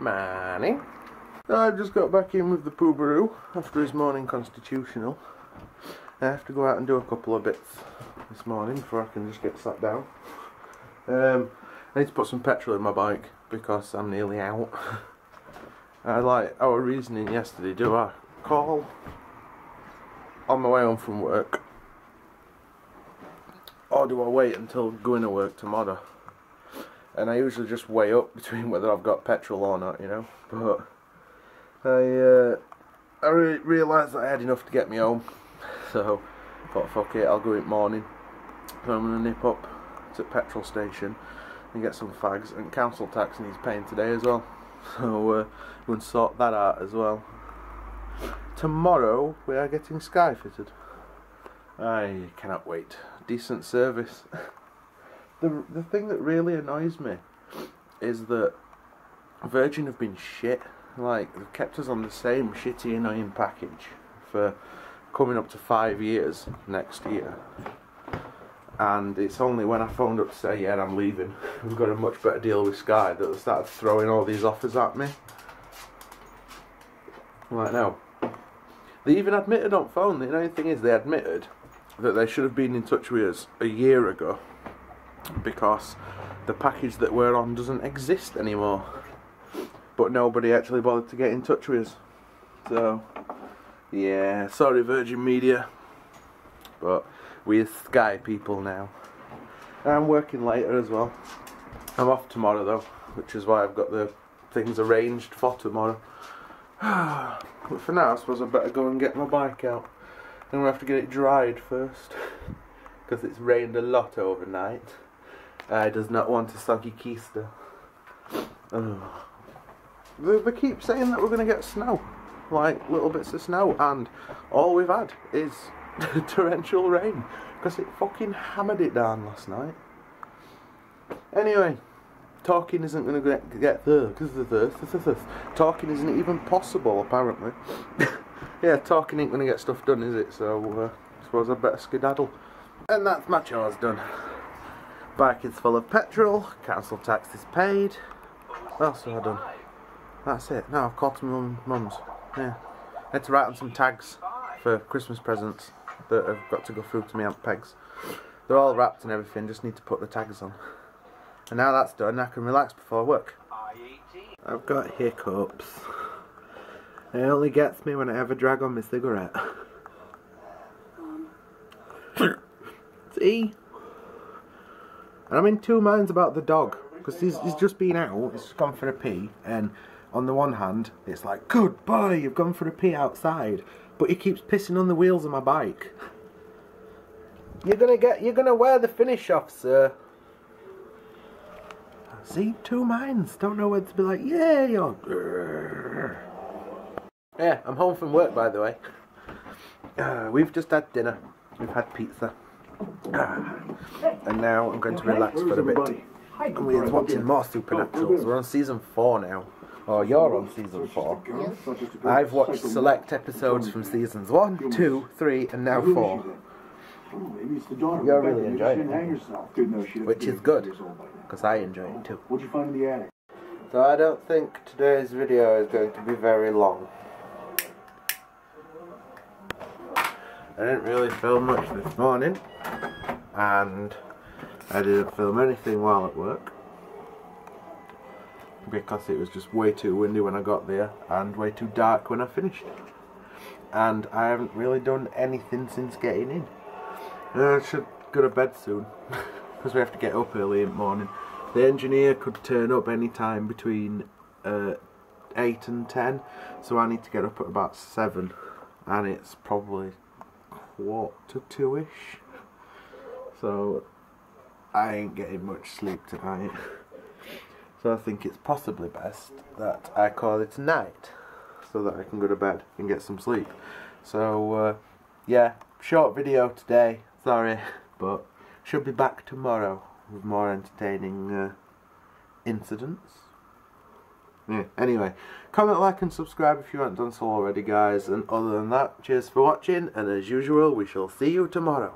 Morning. I just got back in with the Poobaroo after his morning constitutional. I have to go out and do a couple of bits this morning before I can just get sat down. I need to put some petrol in my bike because I'm nearly out. I like our reasoning yesterday. Do I call on my way home from work, or do I wait until going to work tomorrow? And I usually just weigh up between whether I've got petrol or not, you know. But I realised that I had enough to get me home, so I thought, fuck it, I'll go in the morning. So I'm gonna nip up to the petrol station and get some fags, and council tax needs paying today as well, so I'm going to sort that out as well. Tomorrow we are getting Sky fitted. I cannot wait. Decent service. The thing that really annoys me is that Virgin have been shit. Like, they've kept us on the same shitty, annoying package for coming up to 5 years next year. And it's only when I phoned up to say, yeah, I'm leaving, we've got a much better deal with Sky, that they started throwing all these offers at me. Right now, they even admitted on phone, the only thing is they admitted that they should have been in touch with us a year ago, because the package that we're on doesn't exist anymore. But nobody actually bothered to get in touch with us. So, yeah, sorry Virgin Media, but we're Sky people now. And I'm working later as well. I'm off tomorrow though, which is why I've got the things arranged for tomorrow. But for now I suppose I better go and get my bike out. I'm going to have to get it dried first, because it's rained a lot overnight. I does not want a soggy keister. Oh. They keep saying that we're going to get snow, like little bits of snow, and all we've had is torrential rain, because it fucking hammered it down last night. Anyway, talking isn't going to get there. Talking isn't even possible, apparently. Yeah, talking ain't going to get stuff done, is it? So I suppose I better skedaddle. And that's my chores done. Bike is full of petrol, council tax is paid. What else have I done? That's it. Now I've called to my mum's. Yeah. I had to write on some tags for Christmas presents that have got to go through to me Aunt Peg's. They're all wrapped and everything, just need to put the tags on. And now that's done, I can relax before work. I've got hiccups. It only gets me when I ever drag on my cigarette. See? And I'm in two minds about the dog, because he's just been out, he's just gone for a pee, and on the one hand it's like, good boy, you've gone for a pee outside, but he keeps pissing on the wheels of my bike. You're gonna wear the finish off, sir. See, two minds, don't know whether to be like, yeah, you're... Yeah, I'm home from work, by the way. We've just had dinner, we've had pizza, and now I'm going to relax for a bit. We're watching more Supernaturals. We're on season 4 now. Oh, you're on season 4. I've watched select episodes from seasons 1, 2, 3, and now 4. You're really enjoying it, which is good, because I enjoy it too. So I don't think today's video is going to be very long. I didn't really film much this morning, and I didn't film anything while at work because it was just way too windy when I got there and way too dark when I finished, and I haven't really done anything since getting in. I should go to bed soon because we have to get up early in the morning. The engineer could turn up any time between 8 and 10, so I need to get up at about 7, and it's probably quarter to 2-ish, so I ain't getting much sleep tonight. So I think it's possibly best that I call it night, so that I can go to bed and get some sleep. So yeah, short video today, sorry, but should be back tomorrow with more entertaining incidents. Yeah, anyway, comment, like and subscribe if you haven't done so already, guys, and other than that, cheers for watching, and as usual we shall see you tomorrow.